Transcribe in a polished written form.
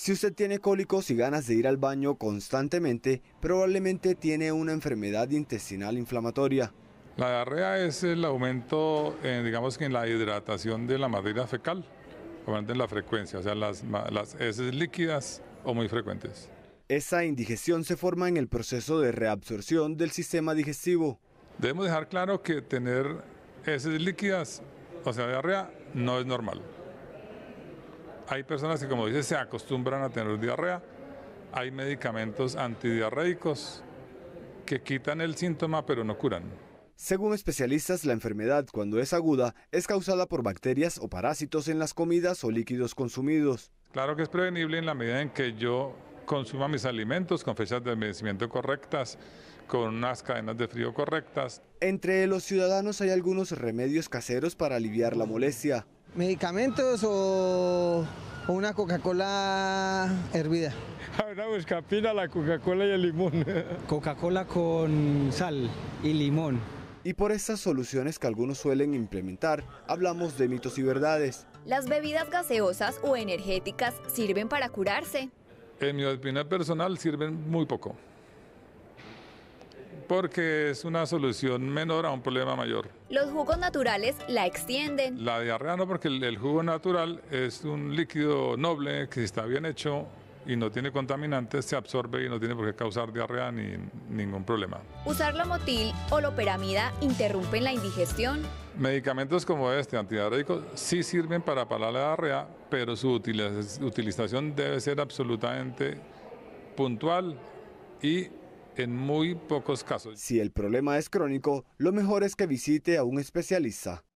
Si usted tiene cólicos y ganas de ir al baño constantemente, probablemente tiene una enfermedad intestinal inflamatoria. La diarrea es el aumento, digamos que en la hidratación de la materia fecal, aumenta en la frecuencia, o sea, las heces líquidas o muy frecuentes. Esa indigestión se forma en el proceso de reabsorción del sistema digestivo. Debemos dejar claro que tener heces líquidas, o sea, diarrea, no es normal. Hay personas que, como dice, se acostumbran a tener diarrea. Hay medicamentos antidiarreicos que quitan el síntoma, pero no curan. Según especialistas, la enfermedad, cuando es aguda, es causada por bacterias o parásitos en las comidas o líquidos consumidos. Claro que es prevenible en la medida en que yo consuma mis alimentos con fechas de vencimiento correctas, con unas cadenas de frío correctas. Entre los ciudadanos hay algunos remedios caseros para aliviar la molestia. Medicamentos o una Coca-Cola hervida. Una buscapina, la Coca-Cola y el limón. Coca-Cola con sal y limón. Y por estas soluciones que algunos suelen implementar, hablamos de mitos y verdades. ¿Las bebidas gaseosas o energéticas sirven para curarse? En mi opinión personal sirven muy poco, porque es una solución menor a un problema mayor. Los jugos naturales la extienden. La diarrea no, porque el jugo natural es un líquido noble que, si está bien hecho y no tiene contaminantes, se absorbe y no tiene por qué causar diarrea ni ningún problema. ¿Usar lo motil o lo peramida interrumpen la indigestión? Medicamentos como este, antidiarreicos, sí sirven para parar la diarrea, pero su utilización debe ser absolutamente puntual y en muy pocos casos. Si el problema es crónico, lo mejor es que visite a un especialista.